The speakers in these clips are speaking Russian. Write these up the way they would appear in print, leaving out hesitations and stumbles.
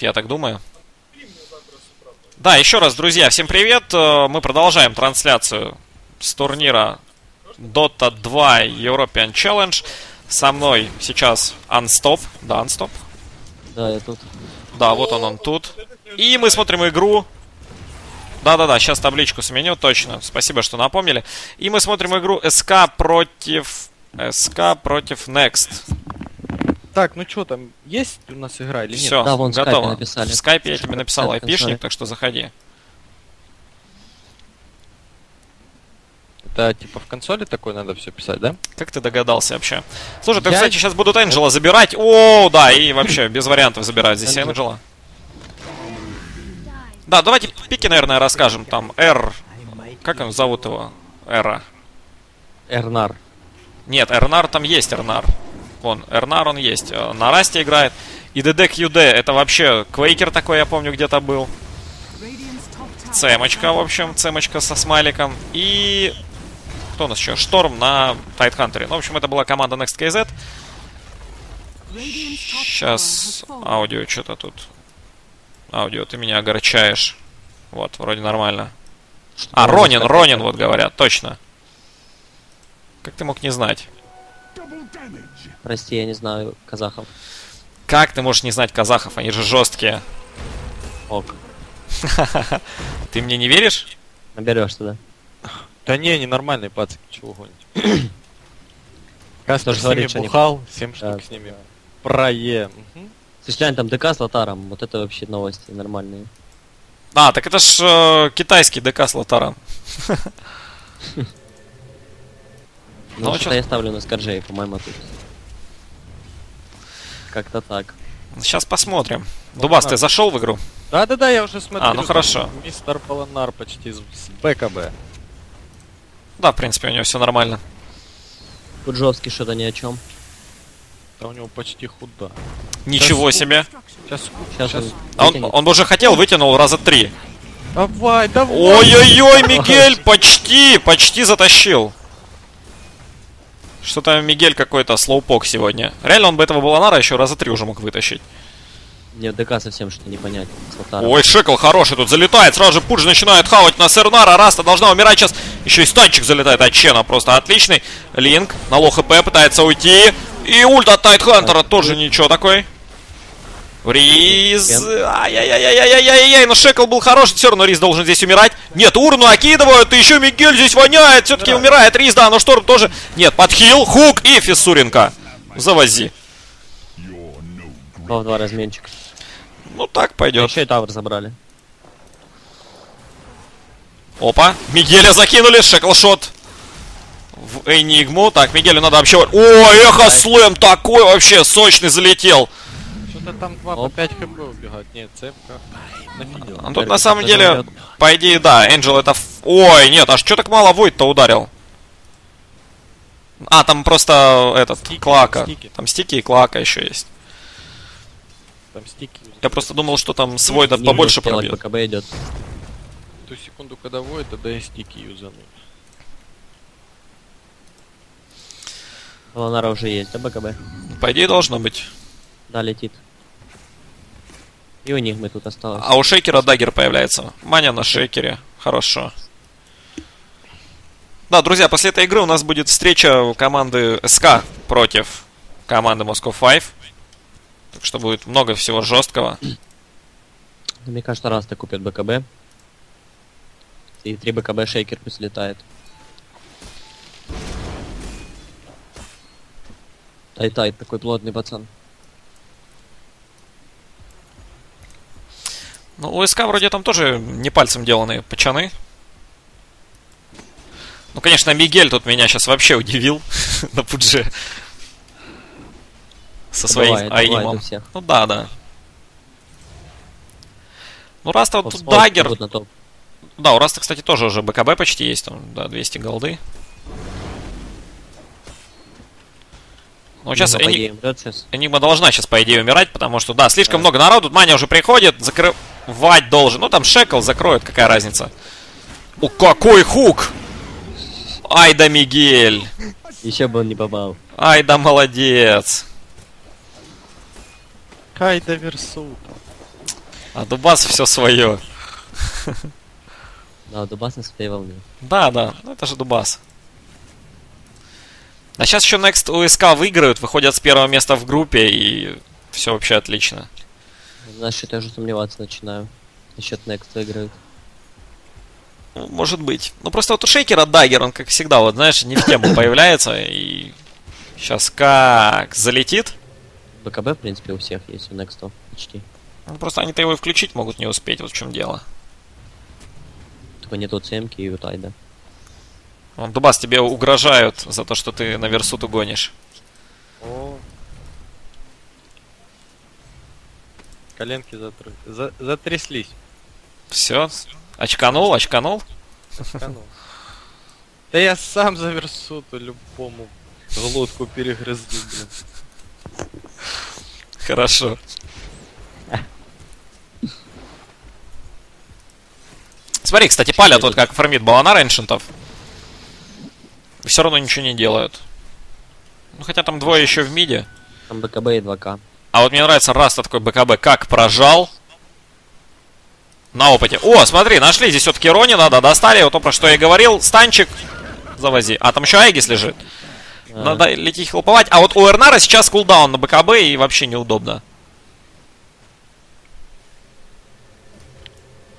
Я так думаю. Да, еще раз, друзья, всем привет. Мы продолжаем трансляцию с турнира Dota 2 European Challenge. Со мной сейчас Unstop. Да, Unstop. Да, я тут. Да, вот он тут. И мы смотрим игру. Да-да-да, сейчас табличку сменю, точно. Спасибо, что напомнили. И мы смотрим игру СК против Next. Так, ну что там, есть у нас игра или нет? Все, да, вон готово. В скайпе я тебе написал айпишник, так что заходи. Это типа в консоли такой надо все писать, да? Как ты догадался вообще? Слушай, ты, кстати, сейчас будут Энджела забирать. О, да, и вообще без вариантов забирать здесь Энджела. Да, давайте пики, наверное, расскажем. Там Эр... Как он зовут его? Эра. Эрнар. Нет, Эрнар там есть, Эрнар. Вон, Эрнар он есть. На Расте играет. И ДДКЮД, это вообще Квейкер такой, я помню, где-то был. ЦМочка, в общем, ЦМочка со смайликом. И... Кто у нас еще? Шторм на Тайтхантере. Ну, в общем, это была команда Next.kz. Сейчас аудио что-то тут. Аудио, ты меня огорчаешь. Вот, вроде нормально. А, Ронин, Ронин, вот говорят, точно. Как ты мог не знать? Прости, я не знаю казахов. Как ты можешь не знать казахов? Они же жесткие. Ок. Ты мне не веришь? Наберешь туда. Да не, они нормальные пацаны, чего гоните. Кастер с ними бухал, всем штук с ними. Проем. Слушай, там ДК с Лотаром, вот это вообще новости нормальные. А, так это ж китайский ДК с Лотаром. Ну, что-то я ставлю на Скарджей, по-моему, тут. Как-то так. Сейчас посмотрим. Дубас, ты зашел в игру? Да-да-да, я уже смотрю. А, ну хорошо. Мистер Баланар почти с БКБ. Да, в принципе, у него все нормально. Пуджовский что-то ни о чем. Да у него почти худо. Ничего себе. Сейчас. Он уже хотел, вытянул раза 3. Давай. Ой-ой-ой, Мигель почти затащил. Что-то Мигель какой-то слоупок сегодня. Реально он бы этого Баланара еще раза 3 уже мог вытащить. Нет, ДК совсем что-то непонятно. Ой, Шекл хороший тут залетает. Сразу же Пудж начинает хавать на Сернара. Раста должна умирать сейчас. Еще и Станчик залетает от Чена. Просто отличный. Линк на лох ХП пытается уйти. И ульт от Тайтхантера тоже ничего такой. Риз. Ай-яй-яй-яй-яй-яй-яй. Но Шекл был хороший. Все равно Риз должен здесь умирать. Нет, урну окидывают. И еще Мигель здесь воняет. Все-таки умирает Риз, да. Но Шторм тоже. Нет, подхил, хук и фиссуринка. Завози. Два разменчика. Ну так пойдет. Еще и тавр забрали. Опа. Мигеля закинули. Шеклшот. В Энигму. Так, Мигелю надо вообще... О, эхо слэм такой вообще сочный залетел. Там 2 по 5 хп убегать. Нет, ЦМК. А тут на самом деле, по идее, да, Энджел это... Ой, нет, аж что так мало Войд-то ударил? А, там просто этот, Клака. Там стики и Клака еще есть. Там стики. Я просто думал, что там с Войдов побольше пробьет. БКБ идет. Ту секунду, когда Войд, тогда и стики юзанут. Баланара уже есть, да, БКБ? По идее, должно быть. Да, летит. И у них мы тут осталось. А у Шейкера Даггер появляется. Маня на Шейкере. Хорошо. Да, друзья, после этой игры у нас будет встреча команды СК против команды Moscow Five. Так что будет много всего жесткого. Мне кажется, Раста купит БКБ. И 3 БКБ Шейкер пусть летает. Тай-тай, такой плотный пацан. Ну, у СК вроде там тоже не пальцем деланные пачаны. Ну, конечно, Мигель тут меня сейчас вообще удивил на Пудже. Со своим аимом. Ну да. Ну, Раста вот тут Даггер. Да, у Раста, кстати, тоже уже БКБ почти есть. Там, да, 200 голды. Ну, сейчас Энигма должна сейчас, по идее, умирать, потому что, да, слишком много народу. Маня уже приходит, закрывать должен. Ну, там Шекл закроет, какая разница. О, какой хук! Ай да Мигель! Еще бы он не попал. Ай да молодец! Ай да Версута. А Дубас все свое. Да, Дубас на своей волне. Да, да, это же Дубас. А сейчас еще Next у СК выиграют, выходят с первого места в группе, и все вообще отлично. Значит, я уже сомневаться начинаю. Насчет Next выиграют. Ну, может быть. Ну просто вот у Шейкера Даггер, он как всегда, вот знаешь, не в тему появляется, и сейчас как залетит. БКБ, в принципе, у всех есть, у Next почти. Ну просто они-то его и включить могут не успеть, вот в чем дело. Только нету ЦМК и у Тайда. Вон, Дубас, тебе угрожают за то, что ты на Версуту гонишь. О. Коленки затряслись. Все? Очканул, очканул? Очканул. Да я сам за Версуту любому глотку перегрызду, блин. Хорошо. Смотри, кстати, палят вот как фармит Баланар эншентов. Все равно ничего не делают. Ну хотя там двое еще в миде. Там БКБ и 2К. А вот мне нравится Раста такой БКБ. Как прожал. На опыте. О, смотри, нашли здесь все-таки Ронина, да, достали. Вот то, про что я и говорил. Станчик. Завози. А, там еще Aegis лежит. Надо лететь хлоповать. А вот у Эрнара сейчас кулдаун на БКБ и вообще неудобно.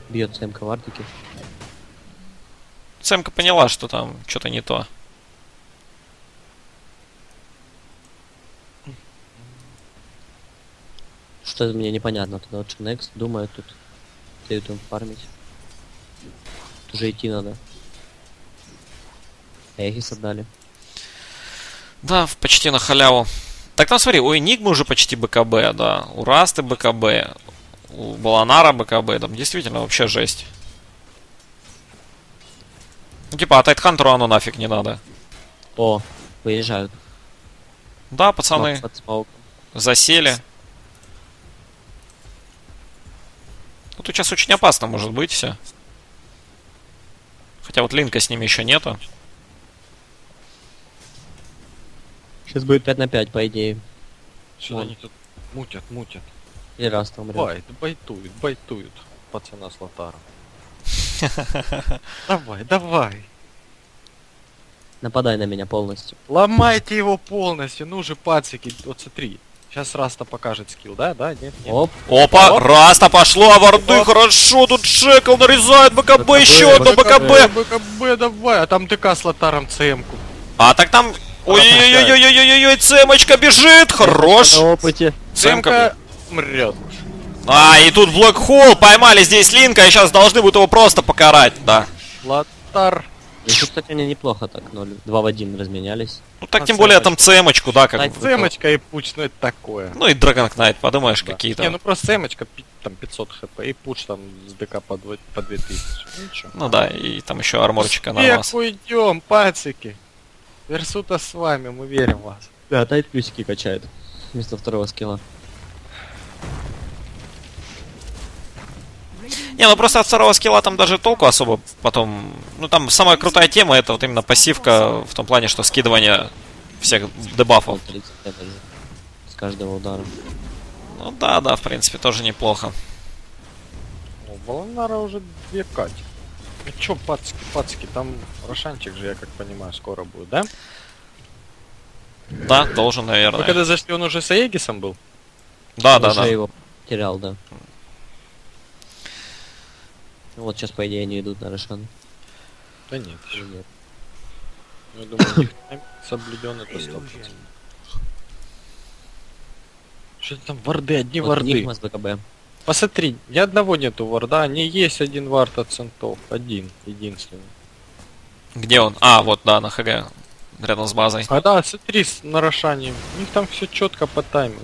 Бьет ЦМК в артике. ЦМК поняла, что там что-то не то. Что-то мне непонятно. Тогда лучше Next думаю, тут дают им фармить. Тут уже идти надо. Aegis отдали. Да, почти на халяву. Так там смотри, у Энигмы уже почти БКБ, да. У Расты БКБ. У Баланара БКБ. Там действительно вообще жесть. Ну типа, а Тайтхантеру оно нафиг не надо. О, выезжают. Да, пацаны. Засели. Ну тут сейчас очень опасно может быть все. Хотя вот Линка с ними еще нету. Сейчас будет 5 на 5, по идее. Сюда они тут мутят, мутят. И раз там рядом. Байтуют, байтуют. Пацана с Лотаром. Давай, давай. Нападай на меня полностью. Ломайте его полностью. Ну же, пацики, вот смотри. Сейчас Раста покажет скилл, да? Да, нет, нет. Оп. Опа, оп. Раста пошло, а варды, хорошо, тут Шекл нарезает, БКБ, БКБ еще одно БКБ. БКБ, давай, а там ТК с Лотаром ЦМ-ку. А так там... Ой-ой-ой-ой-ой-ой-ой, ЦМ-очка бежит, хорош. На опыте. ЦМ-ка мрет. А, и тут Блэкхолл, поймали здесь Линка, и сейчас должны будут его просто покарать, да. Лотар. Еще, кстати, они неплохо так 2 в 1 разменялись. Ну так, тем более там ЦМ-очку, да, как бы. ЦМ-очка и пуч, ну это такое. Ну и Dragon Knight, подумаешь, да. Какие-то. Не, ну просто ЦМ-очка, там 500 хп, и пуч там с ДК по 2000. Ну да, и там еще арморчика на нас. Уйдем, пацики. Версута с вами, мы верим в вас. Да, Тайт плюсики качает вместо второго скилла. Не, ну просто от второго скилла там даже толку особо потом... Ну там самая крутая тема это вот именно пассивка в том плане, что скидывание всех дебафов. С каждого удара. Ну да, да, в принципе, тоже неплохо. У Баланара уже 2 качки. Ну чё, пацки, пацки, там Рошанчик же, я как понимаю, скоро будет, да? Да, должен, наверное. Вы когда зашли, он уже с Aegis'ом был? Да, он да, уже да. Его терял, да. Вот сейчас, по идее, они идут на Рошан. Да нет, еще нет. Я думаю, их соблюден это 100%. Что-то там варды, одни вот варды. БКБ. Посмотри, ни одного нету варда, не есть один вард от центов. Один, единственный. Где он? А, вот, да, на ХГ. Рядом с базой. А да, смотри, с нарошанием. У них там все четко по таймингу.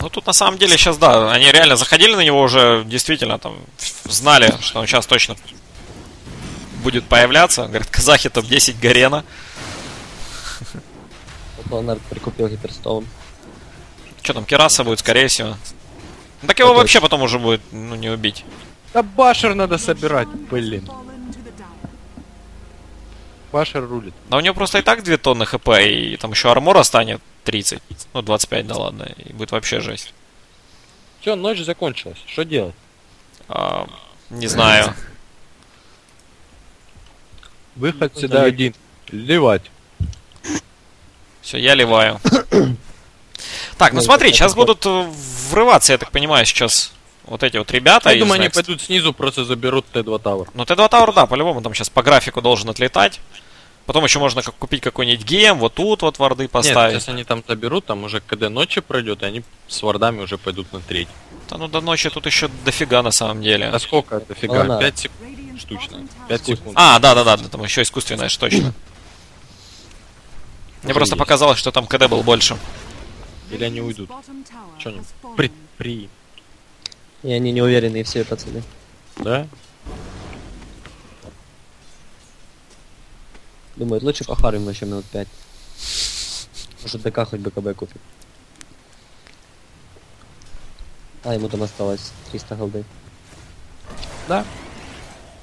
Ну тут на самом деле сейчас, да, они реально заходили на него уже, действительно, там, знали, что он сейчас точно будет появляться. Говорят, казахи топ-10 Гарена. Баланар прикупил гиперстоун. Что там, Кераса будет, скорее всего. Ну, так его это вообще потом уже будет, ну, не убить. Да башер надо собирать, блин. Башер рулит. Да у него просто и так 2 тонны хп, и там еще армора станет 30. Ну, 25, да ладно, и будет вообще жесть. Все, ночь закончилась. Что делать? Не знаю. Выход всегда один. Ливать. Все, я ливаю. Так, ну смотри, сейчас будут врываться, я так понимаю, сейчас вот эти вот ребята. Я думаю, они пойдут снизу, просто заберут Т2 Tower. Ну, Т2 Tower, да, по-любому там сейчас по графику должен отлетать. Потом еще можно купить какой-нибудь гем, вот тут вот варды поставить. Нет, сейчас они там заберут, там уже когда ночи пройдет, они с вардами уже пойдут на треть. Да ну до ночи тут еще дофига на самом деле. А сколько дофига? 5 секунд штучно. 5 секунд. А, да-да-да, там еще искусственная штучно. Мне просто показалось, что там КД был больше. Или они уйдут? Че они? И они не уверены, все пацаны. Да? Думаю, лучше похарим еще минут 5. Может ДК хоть БКБ купит. А, ему там осталось 300 голды. Да?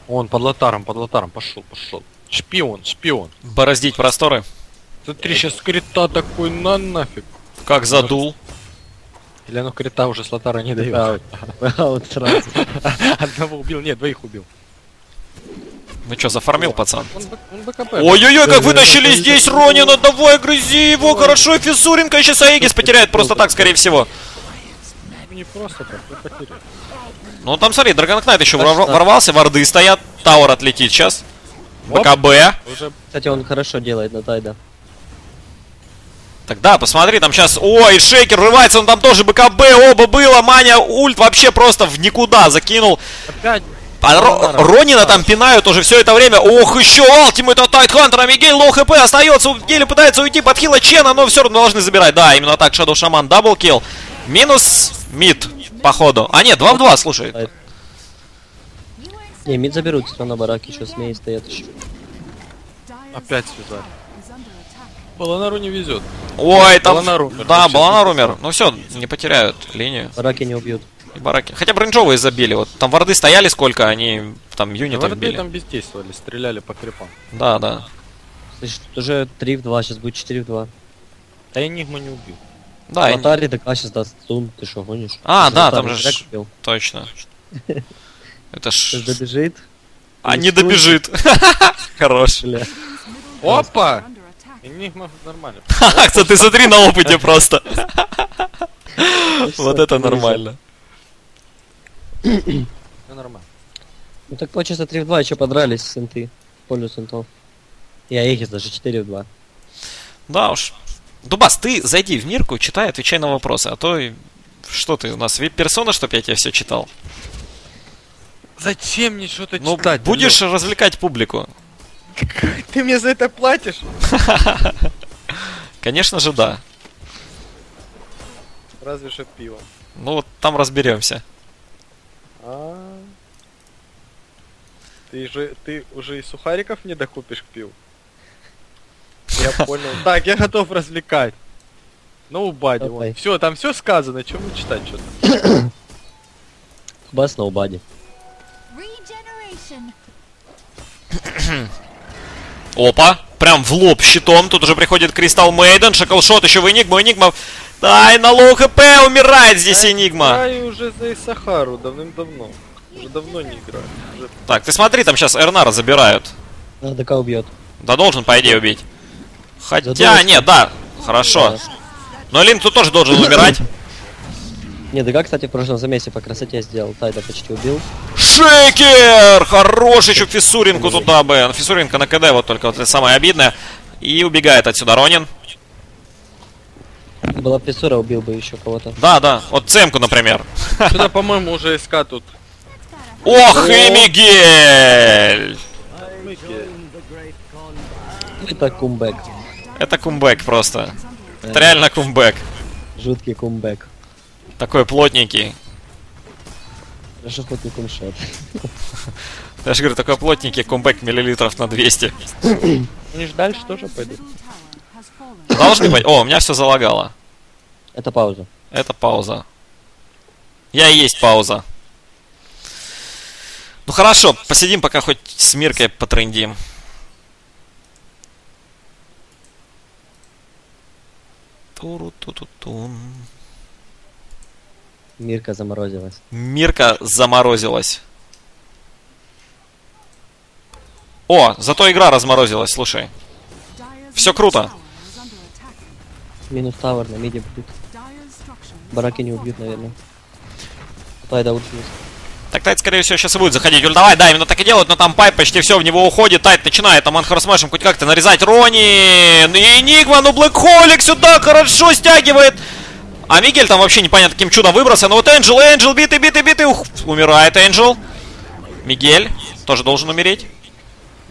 Он под лотаром, пошел, пошел. Шпион, шпион. Бороздить просторы. Смотри, сейчас крита такой на нафиг. Как задул. Или оно крита уже с лотара не дает. Одного убил, нет, двоих убил. Ну чё, зафармил, пацан? Ой-ой-ой, как вытащили здесь Ронина, давай, грызи его, хорошо, Фисуренко, сейчас Aegis потеряет просто так, скорее всего. Не просто так, не потеряет. Ну там, смотри, Dragon Knight еще ворвался, варды стоят, Тауэр отлетит сейчас. БКБ. Кстати, он хорошо делает на Тайда. Так, да, посмотри, там сейчас... Ой, Шейкер врывается, он там тоже БКБ, оба было, Маня, ульт вообще просто в никуда закинул. Опять... А Ронина там пинают уже все это время. Ох, еще ультимейт от Тайтхантера. Мигель лоу хп остается. Мигель пытается уйти под хила Чена, но все равно должны забирать. Да, именно так, Shadow Shaman, даблкил. Минус мид, походу. А нет, 2 в 2, слушай. Не, мид заберут, все равно бараки еще смеют стоят еще. Опять сюда. Баланару не везет. Ой, там... Баланар умер. Да, Баланар умер. Ну все, не потеряют линию. Бараки не убьют. И бараки. Хотя бренджовые забили, вот там варды стояли сколько, они там юнитов били. Варды там бездействовали, стреляли по крипам. Да, да. Слышь, тут уже 3 в 2, сейчас будет 4 в 2. Да Энигма не убил. Да, а Атари ДК сейчас даст стун, ты шо гонишь? А, ты да, там же убил. Точно. Это ж... Добежит? А не добежит. Хорош. Опа! Энигма нормально. Ха-ха, ты смотри на опыте просто. Вот это нормально. Все нормально. Ну так получается 3 в 2 еще подрались сенты. Полю сентов. И Aegis даже 4 в 2. Да уж. Дубас, ты зайди в мирку, читай, отвечай на вопросы. А то что ты у нас, вип-персона, чтоб я тебя все читал? Зачем мне что-то читать? Будешь развлекать публику. Ты мне за это платишь? Конечно же, да. Разве что пиво. Ну вот там разберемся. Ты уже и сухариков не докупишь к пиву? Я понял. Так, я готов развлекать. Ну, убади вон. Все, там все сказано, чем мы читать что-то? Бас на убади. Опа! Прям в лоб щитом. Тут уже приходит Кристалл Мейден. Шеклшот еще в Энигму. Энигма... Ай, на лоу хп умирает здесь Энигма. Да, и уже за Исахару давным-давно. Уже давно не играю. Уже... Так, ты смотри, там сейчас Эрнара забирают. Да, ДК убьет. Да должен, по идее, убить. Хотя, да, нет, да, хорошо. Да. Но Линк тут тоже должен умирать. Не, ДК, кстати, в прошлом замесе по красоте сделал. Тайда почти убил. Шейкер! Хороший еще Фисуринку туда бы. Фисуринка на КД, вот только вот это самое обидное. И убегает отсюда Ронин. Была Писура, убил бы еще кого-то. Да, да. Вот ЦМКу, например. Сюда, по-моему, уже СК тут. Ох, и Мигель! Это кумбэк. Это кумбэк просто. Это реально кумбэк. Жуткий кумбэк. Такой плотненький. Даже хоть не кумшот. Я же говорю, такой плотненький кумбэк миллилитров на 200. Не ждали, что же пойдет. Должны пойти. О, у меня все залагало. Это пауза. Это пауза. Я и есть пауза. Ну хорошо, посидим пока хоть с Миркой потрындим. Мирка заморозилась. Мирка заморозилась. О, зато игра разморозилась, слушай. Все круто. Минус тавер на миде будет. Бараки не убьют, наверное. Тайда ульт есть. Так Тайд, скорее всего, сейчас и будет заходить. Ультовать, да, именно так и делают, но там Пайп почти все в него уходит. Тайд начинает там анхарсмашем хоть как-то нарезать. Ронин! И Энигма, ну Блэкхолик сюда хорошо стягивает. А Мигель там вообще непонятно каким чудом выбрался. Но вот Энджел, битый. Ух, умирает Энджел. Мигель тоже должен умереть.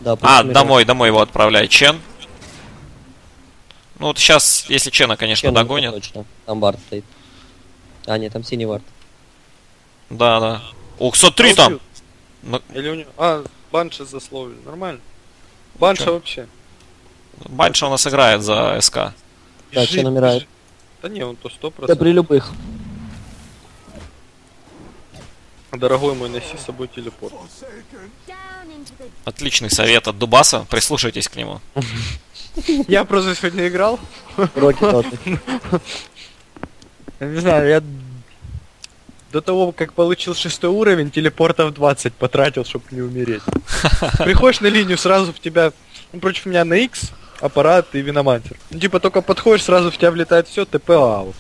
Да, а, умирает. Домой его отправляет Чен. Ну вот сейчас, если Чена, конечно, Чен догонят. Точно. Там вард стоит. А, нет, там синий вард. Да. Ух, 103 там! Или у него... А, Банша засловили. Нормально. Банша Чё? Вообще. Банша у нас играет за СК. Да, Чен умирает. Да не, он то 100%. Да при любых. Дорогой мой, носи с собой телепорт. Отличный совет от Дубаса, прислушайтесь к нему. Я просто сегодня играл. Я не знаю, я до того, как получил 6 уровень, телепортов 20 потратил, чтобы не умереть. Приходишь на линию, сразу в тебя... Против меня на X, аппарат и виномантер. Ну, типа, только подходишь, сразу в тебя влетает все, ТП аут.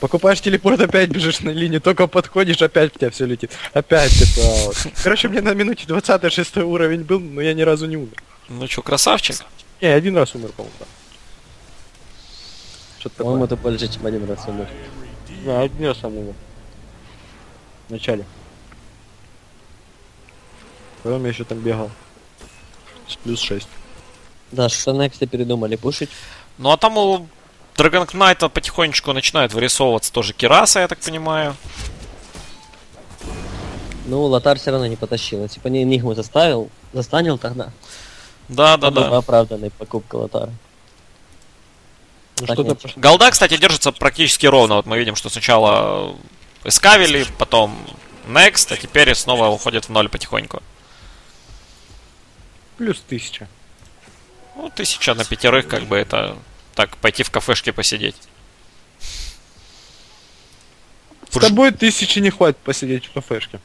Покупаешь телепорт, опять бежишь на линию, только подходишь, опять в тебя все летит. Опять ТП аут. Короче, мне на минуте 26 уровень был, но я ни разу не умер. Ну чё, красавчик? Не, один раз умер, по-моему. Что-то такое. По-моему, это больше, чем один раз умер. Да, один раз умер. В начале. Потом я еще там бегал. С плюс 6. Да, что Next передумали пушить. Ну а там у Dragon Knight потихонечку начинает вырисовываться тоже Кираса, я так понимаю. Ну, Лотар все равно не потащила. Типа не Энигму заставил, застанил тогда. Да. Оправданная покупка Лотара. Ну, голда, кстати, держится практически ровно. Вот мы видим, что сначала СК вели, потом Next, а теперь снова уходит в ноль потихоньку. Плюс 1000. Ну, 1000 на пятерых, как бы это... Так, пойти в кафешке посидеть. С тобой 1000 не хватит посидеть в кафешке.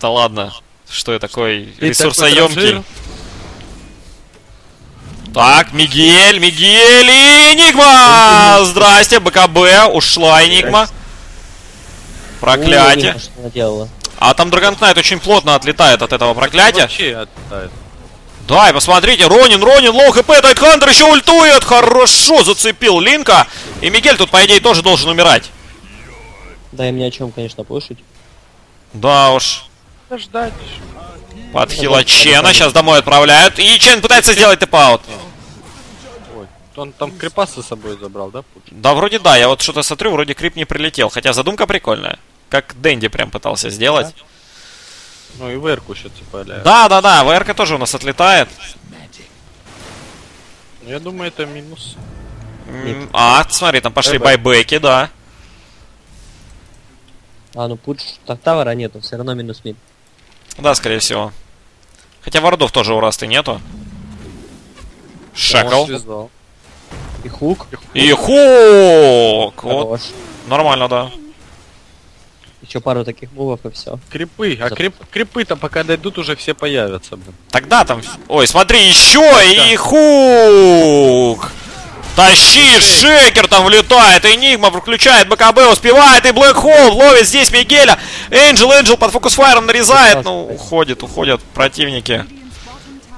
Да ладно, что я такой ресурсоемкий. Так, Мигель и Энигма! Здрасте, БКБ, ушла Энигма. Проклятие. А там Dragon Knight очень плотно отлетает от этого проклятия. Да, и посмотрите, Ронин, лоу хп, Тайтхантер еще ультует. Хорошо зацепил Линка. И Мигель тут, по идее, тоже должен умирать. Да, и мне о чем, конечно, пушить. Да уж. Ждать. Подхила Чена, сейчас домой отправляют. И Чен пытается сделать тэп-аут. Ой, он там крипа с собой забрал, да? Да, вроде да, я вот что-то смотрю, вроде крип не прилетел. Хотя задумка прикольная. Как Дэнди прям пытался сделать. Да? Ну и Верку еще типа ля. Да, Верка тоже у нас отлетает. Я думаю, это минус. А, смотри, там пошли байбеки, да. А, ну Пудж, так тавара нету, все равно минус мид. Да, скорее всего. Хотя вардов тоже у Расты нету. Шекл. И хук. Вот. Нормально, да. Еще пару таких мувов и все. Крипы, а крипы-то пока дойдут, уже все появятся, блин. Тогда там... Ой, смотри, еще и хук! Тащи, Шейкер там влетает, Энигма включает БКБ, успевает, и Блэкхолл ловит здесь Мигеля. Энджел под фокусфайром нарезает, ну, уходят противники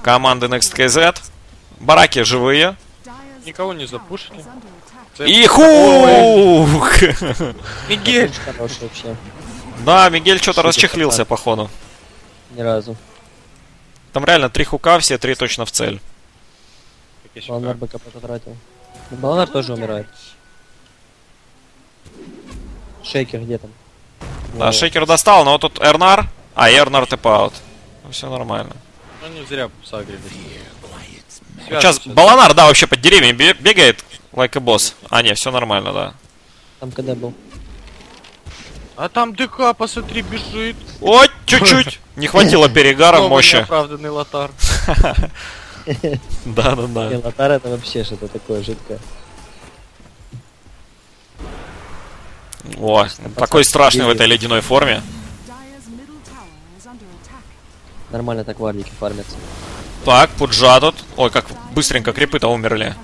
команды Next.kz. Бараки живые. Никого не запушили. И хук! Мигель! Да, Мигель что-то расчехлился, походу. Ни разу. Там реально 3 хука, все 3 точно в цель. Баланар БК потратил. Баланар тоже умирает. Шейкер где там? Да, Шейкер достал, но вот тут Эрнар. А, Эрнар тэп-аут. Ну, все нормально. Ну не зря сагрили. Сейчас Баланар, да, вообще под деревьями бегает. Лайк и босс. А, не, все нормально, да. Там когда был? А там ДК, посмотри, бежит. Ой, чуть-чуть. Не хватило перегара мощи. Оправданный Лотар. Да. Лотар это вообще что-то такое жидкое. О, такой страшный в этой ледяной форме. Нормально так варлики фармятся. Так, Пуджа тут. Ой, как быстренько крипы-то умерли.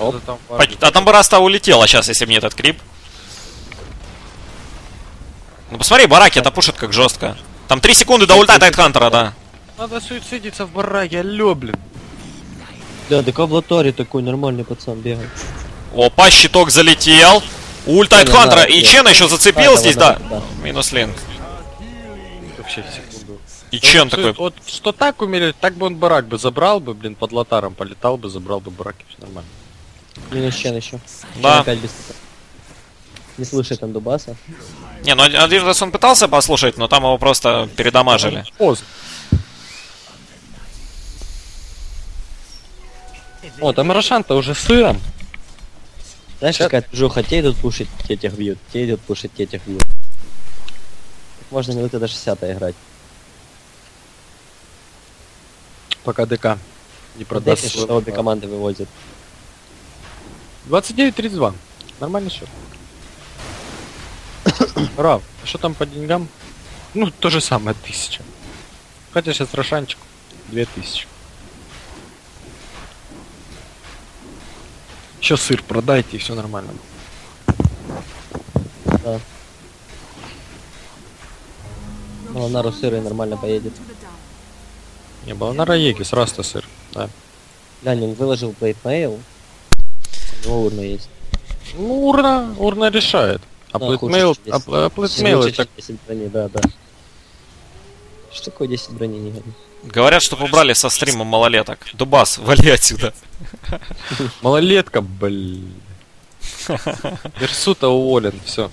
Оп. А там бы Раста улетела сейчас, если бы не этот крип. Ну посмотри, бараки это пушат как жестко. Там 3 секунды до ульта Тайтхантера, да. Надо суицидиться в бараке, алё, блин. Да, так в Лотаре такой нормальный пацан бегает. Опа, щиток залетел. Ульт Тайтхантера. И Чен еще зацепил здесь, да. Минус Линк. И Чен такой... Вот что так умели, так бы он барак бы забрал бы, блин, под Лотаром полетал бы, забрал бы барак, и все нормально. Минус Чен еще. Да. Не слышит он Дубаса. Не, ну один раз он пытался послушать, но там его просто передамажили. О, там Рошан-то уже сыром. Знаешь, какая жуха, те идут пушить, те тех бьют, те идут пушить, те тех бьют. Так можно минуты до 60 играть. Пока ДК не продаст. Что обе команды вывозят. 29-32. Нормальный счет. Рав, а что там по деньгам? Ну, то же самое, 1000. Хотя сейчас Рошанчик 2000. Еще сыр продайте, и все нормально. Да. Баланару сыр и нормально поедет. Не, Баланара Aegis, Раста сыр, да. Лянин выложил плейтмейл. У него урна есть. Ну, урна решает. А плейтмейл, это... Да, да. Что такое 10 брони не гони? Говорят, что побрали со стрима малолеток. Дубас, вали отсюда. Малолетка, блин. Версута уволен, все.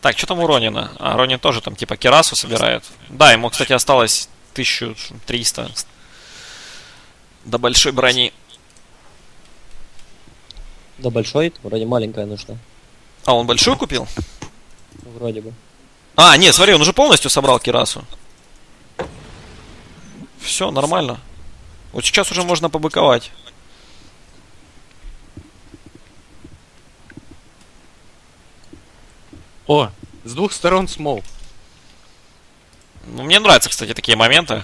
Так, что там у Ронина? А, Ронин тоже там типа кирасу собирает. Да, ему, кстати, осталось 1300 до большой брони. Да большой, вроде маленькая нужна. А, он большую купил? Вроде бы. А, нет, смотри, он уже полностью собрал кирасу. Все, нормально. Вот сейчас уже можно побыковать. О, с двух сторон смол. Ну, мне нравятся, кстати, такие моменты.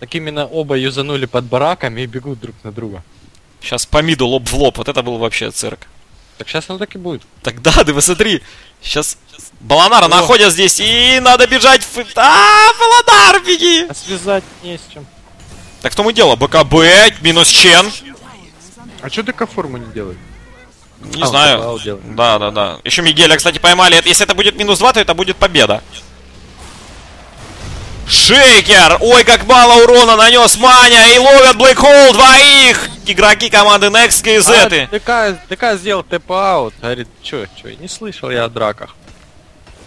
Так именно оба юзанули под бараками и бегут друг на друга. Сейчас по миду лоб в лоб, вот это был вообще цирк. Так сейчас оно так и будет. Тогда, ты посмотри, сейчас... Баланара находят здесь, и надо бежать в... А, Баланар, беги! А связать не с чем. Так в том и дело, БКБ, минус Чен. А что ДК форму не делает? Не знаю. Да. Еще Мигеля, кстати, поймали. Если это будет минус 2, то это будет победа. Шейкер! Ой, как мало урона нанес Маня! И ловят Блэкхолл двоих! Игроки команды Next.kz. ДК сделал тэп-аут. Говорит, чё, не слышал я о драках.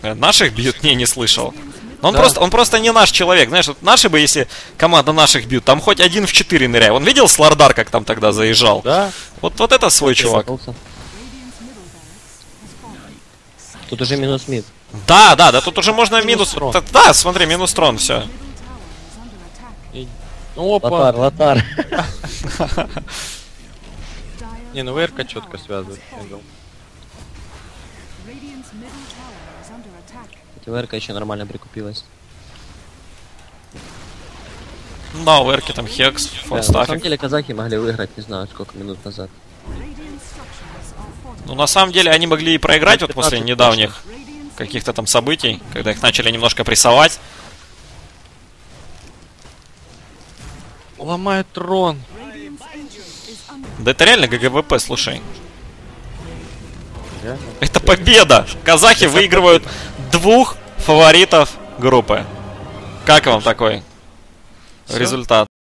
Наших бьют? Не слышал. Но он, да. он просто не наш человек. Знаешь, вот наши бы, если команда наших бьют, там хоть 1 в 4 ныряй. Он видел Слардар, как там тогда заезжал? Да. Вот это свой чувак. Тут уже минус мид. Да, тут уже можно минус... Да, смотри, минус трон, все. Опа. Лотар. Не, ну Верка четко связывает. Верка еще нормально прикупилась. Да, у Верки там хекс, форстафик. На самом деле казахи могли выиграть, не знаю, сколько минут назад. Ну, на самом деле, они могли и проиграть вот после недавних каких-то там событий, когда их начали немножко прессовать. Ломает трон. Да это реально ГГВП, слушай. Это победа! Казахи выигрывают двух фаворитов группы. Как вам такой результат?